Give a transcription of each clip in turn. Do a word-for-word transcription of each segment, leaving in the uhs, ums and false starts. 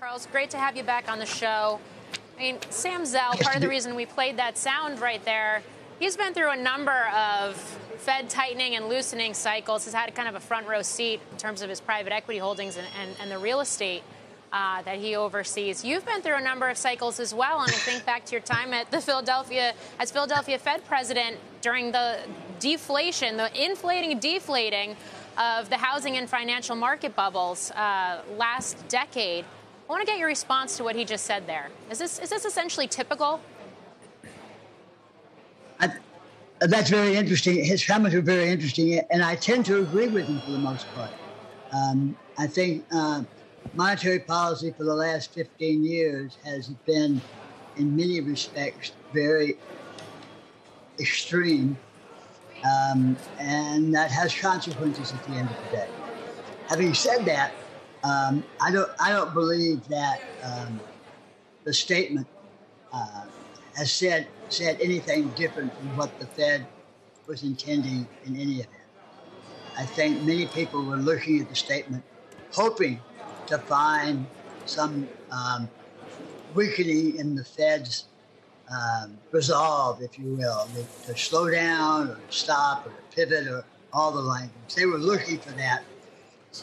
Charles, great to have you back on the show. I mean, Sam Zell, part of the reason we played that sound right there, he's been through a number of Fed tightening and loosening cycles. He's had kind of a front row seat in terms of his private equity holdings and, and, and the real estate uh, that he oversees. You've been through a number of cycles as well. And I think back to your time at the Philadelphia, as Philadelphia Fed president during the deflation, the inflating and deflating of the housing and financial market bubbles uh, last decade. I want to get your response to what he just said there. Is this, is this essentially typical? I, that's very interesting. His comments were very interesting, and I tend to agree with him for the most part. Um, I think uh, monetary policy for the last fifteen years has been, in many respects, very extreme, um, and that has consequences at the end of the day. Having said that, um, I don't, I don't believe that um, the statement uh, has said. said anything different from what the Fed was intending in any event. I think many people were looking at the statement, hoping to find some um, weakening in the Fed's um, resolve, if you will, to slow down or stop or pivot or all the language. They were looking for that,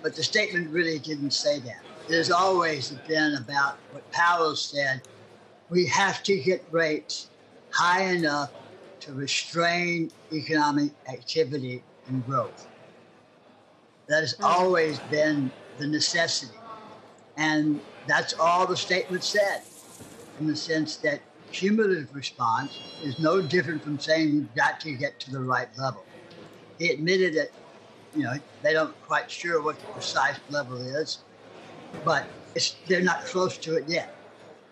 but the statement really didn't say that. It has always been about what Powell said, we have to get rates high enough to restrain economic activity and growth. That has always been the necessity. And that's all the statement said, in the sense that cumulative response is no different from saying you've got to get to the right level. He admitted that, you know, they don't quite sure what the precise level is, but it's, they're not close to it yet.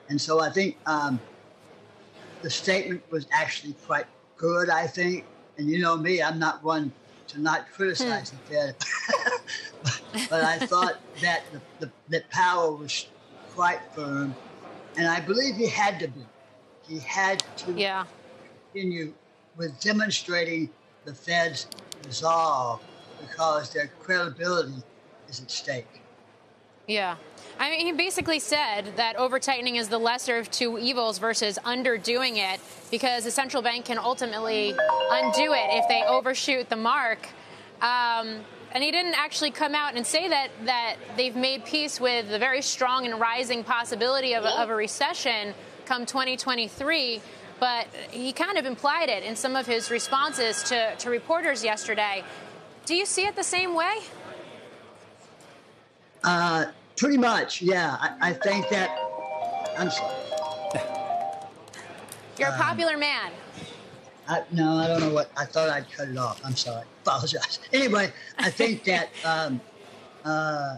And so I think um, the statement was actually quite good, I think. And you know me, I'm not one to not criticize the Fed. but, but I thought that, the, the, that Powell was quite firm. And I believe he had to be. He had to yeah. continue with demonstrating the Fed's resolve, because their credibility is at stake. Yeah. I mean, he basically said that over-tightening is the lesser of two evils versus underdoing it, because the central bank can ultimately undo it if they overshoot the mark. Um, and he didn't actually come out and say that, that they've made peace with the very strong and rising possibility of a, of a recession come twenty twenty-three. But he kind of implied it in some of his responses to, to reporters yesterday. Do you see it the same way? Uh, pretty much, yeah. I, I think that. I'm sorry. You're um, a popular man. I, no, I don't know what. I thought I'd cut it off. I'm sorry. Apologize. Anyway, I think that. Um, uh,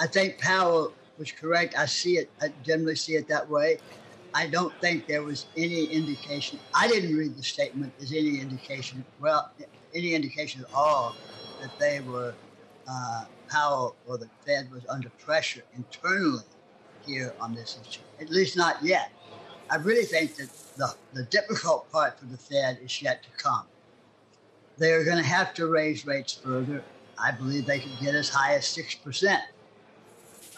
I think Powell was correct. I see it. I generally see it that way. I don't think there was any indication. I didn't read the statement as any indication. Well, any indication at all that they were. Uh, Powell or the Fed was under pressure internally here on this issue, at least not yet. I really think that the, the difficult part for the Fed is yet to come. They are going to have to raise rates further. I believe they could get as high as six percent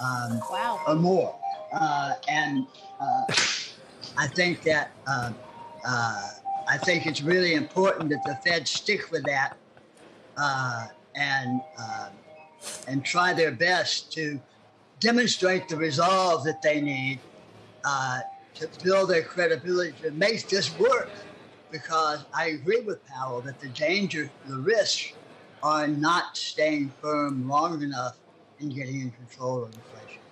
um, wow. or more. Uh, and uh, I think that uh, uh, I think it's really important that the Fed stick with that uh, and uh, and try their best to demonstrate the resolve that they need uh, to build their credibility, to make this work. Because I agree with Powell that the danger, the risks, are not staying firm long enough and getting in control of inflation.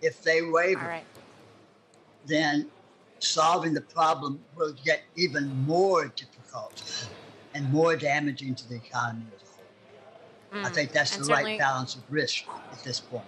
If they waver, All right. then solving the problem will get even more difficult and more damaging to the economy as well. I think that's the right balance of risk at this point.